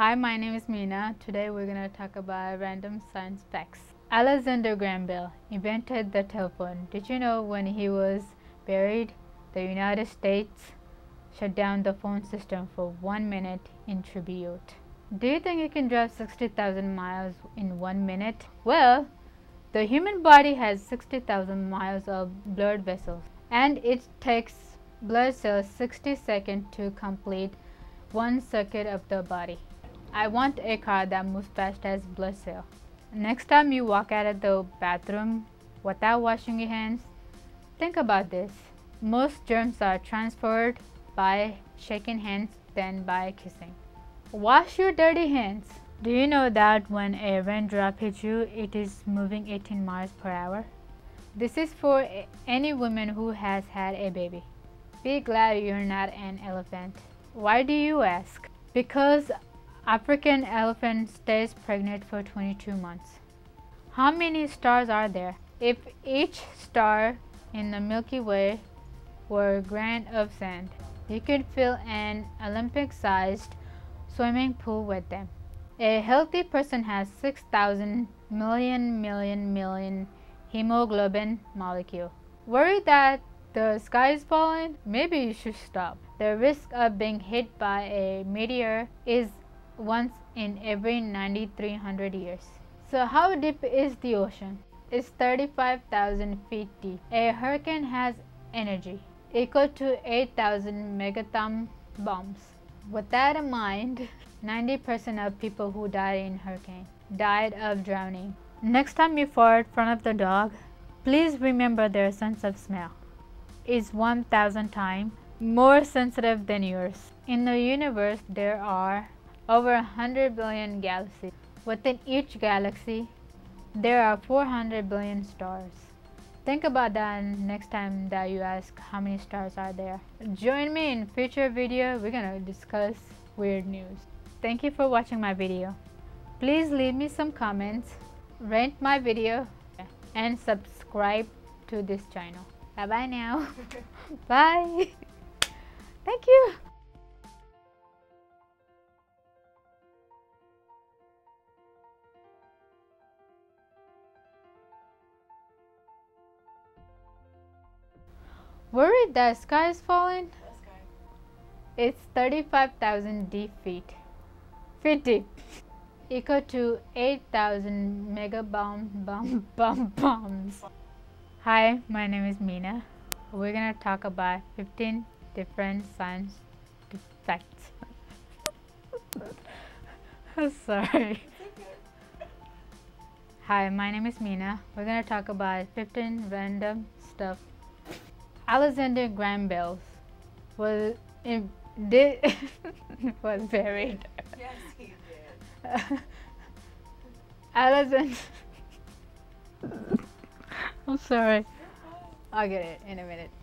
Hi, my name is Meena. Today we're going to talk about random science facts. Alexander Graham Bell invented the telephone. Did you know when he was buried, the United States shut down the phone system for 1 minute in tribute? Do you think you can drive 60,000 miles in 1 minute? Well, the human body has 60,000 miles of blood vessels, and it takes blood cells 60 seconds to complete one circuit of the body. I want a car that moves fast as blood cell. Next time you walk out of the bathroom without washing your hands, think about this. Most germs are transferred by shaking hands than by kissing. Wash your dirty hands. Do you know that when a raindrop hits you, it is moving 18 miles per hour? This is for any woman who has had a baby. Be glad you're not an elephant. Why do you ask? Because African elephant stays pregnant for 22 months. How many stars are there? If each star in the Milky Way were a grain of sand, you could fill an Olympic-sized swimming pool with them. A healthy person has 6,000 million hemoglobin molecule. Worried that the sky is falling? Maybe you should stop. The risk of being hit by a meteor is once in every 9,300 years. So how deep is the ocean? It's 35,000 feet deep. A hurricane has energy equal to 8,000 megaton bombs. With that in mind, 90% of people who died in hurricane died of drowning. Next time you fart in front of the dog, please remember their sense of smell is 1,000 times more sensitive than yours. In the universe, there are over 100 billion galaxies. Within each galaxy, there are 400 billion stars. Think about that next time that you ask how many stars are there. Join me in future video. We're gonna discuss weird news. Thank you for watching my video. Please leave me some comments, rate my video, and subscribe to this channel. Bye bye now. Bye. Thank you. Worried that sky is falling? It's 35,000 feet. Deep. Equal to 8,000 bombs. Hi, my name is Meena. We're gonna talk about 15 different science facts. I'm sorry. Hi, my name is Meena. We're gonna talk about 15 random stuff. Alexander Graham Bell was buried. Yes, he did. Alexander. I'm sorry. I'll get it in a minute.